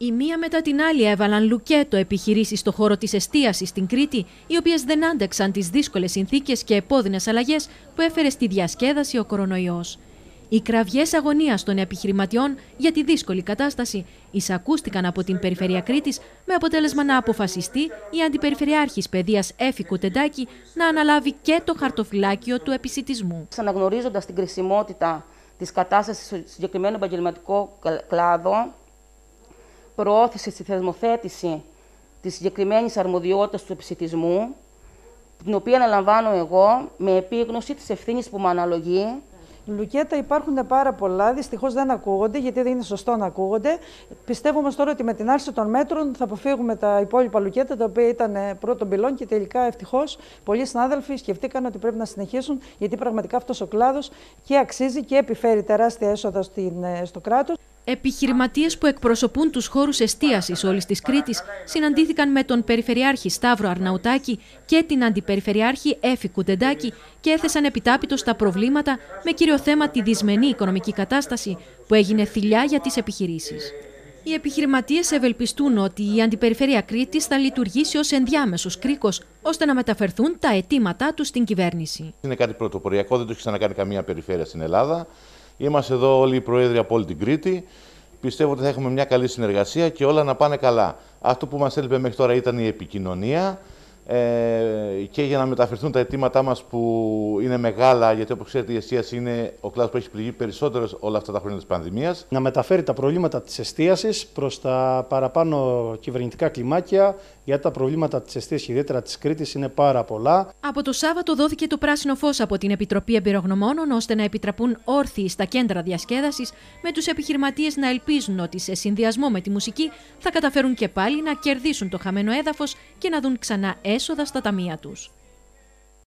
Η μία μετά την άλλη έβαλαν λουκέτο επιχειρήσεις στο χώρο της εστίασης στην Κρήτη, οι οποίες δεν άντεξαν τις δύσκολες συνθήκες και επώδυνες αλλαγές που έφερε στη διασκέδαση ο κορονοϊός. Οι κραυγές αγωνίας των επιχειρηματιών για τη δύσκολη κατάσταση εισακούστηκαν από την Περιφέρεια Κρήτης, με αποτέλεσμα να αποφασιστεί η Αντιπεριφερειάρχης Παιδείας Έφη Κουντεντάκη να αναλάβει και το χαρτοφυλάκιο του επισιτισμού. Αναγνωρίζοντας την κρισιμότητα της κατάστασης στο συγκεκριμένο επαγγελματικό κλάδο, προώθησε στη θεσμοθέτηση της συγκεκριμένης αρμοδιότητας του επισιτισμού, την οποία αναλαμβάνω εγώ με επίγνωση της ευθύνης που μου αναλογεί. Λουκέτα υπάρχουν πάρα πολλά, δυστυχώς δεν ακούγονται, γιατί δεν είναι σωστό να ακούγονται. Πιστεύω όμως τώρα ότι με την άρση των μέτρων θα αποφύγουμε τα υπόλοιπα λουκέτα, τα οποία ήταν πρώτον πυλών και τελικά ευτυχώς πολλοί συνάδελφοι σκεφτήκαν ότι πρέπει να συνεχίσουν, γιατί πραγματικά αυτός ο κλάδος και αξίζει και επιφέρει τεράστια έσοδα στο κράτος. Επιχειρηματίες που εκπροσωπούν τους χώρους εστίασης όλης της Κρήτης συναντήθηκαν με τον Περιφερειάρχη Σταύρο Αρναουτάκη και την Αντιπεριφερειάρχη Έφη Κουντεντάκη και έθεσαν επιτάπητος τα προβλήματα με κύριο θέμα τη δυσμενή οικονομική κατάσταση που έγινε θηλιά για τις επιχειρήσεις. Οι επιχειρηματίες ευελπιστούν ότι η Αντιπεριφέρεια Κρήτης θα λειτουργήσει ως ενδιάμεσος κρίκος, ώστε να μεταφερθούν τα αιτήματά τους στην κυβέρνηση. Είναι κάτι πρωτοποριακό, δεν το έχει ξανακάνει καμία περιφέρεια στην Ελλάδα. Είμαστε εδώ όλοι οι Προέδροι από όλη την Κρήτη. Πιστεύω ότι θα έχουμε μια καλή συνεργασία και όλα να πάνε καλά. Αυτό που μας έλειπε μέχρι τώρα ήταν η επικοινωνία και για να μεταφερθούν τα αιτήματά μας που είναι μεγάλα, γιατί όπως ξέρετε η εστίαση είναι ο κλάδος που έχει πληγεί περισσότερο όλα αυτά τα χρόνια της πανδημίας. Να μεταφέρει τα προβλήματα της εστίασης προς τα παραπάνω κυβερνητικά κλιμάκια, γιατί τα προβλήματα της εστίασης, ιδιαίτερα της Κρήτης, είναι πάρα πολλά. Από το Σάββατο δόθηκε το πράσινο φως από την Επιτροπή Εμπειρογνωμόνων, ώστε να επιτραπούν όρθιοι στα κέντρα διασκέδασης, με τους επιχειρηματίες να ελπίζουν ότι σε συνδυασμό με τη μουσική θα καταφέρουν και πάλι να κερδίσουν το χαμένο έδαφος και να δουν ξανά έσοδα στα ταμεία τους.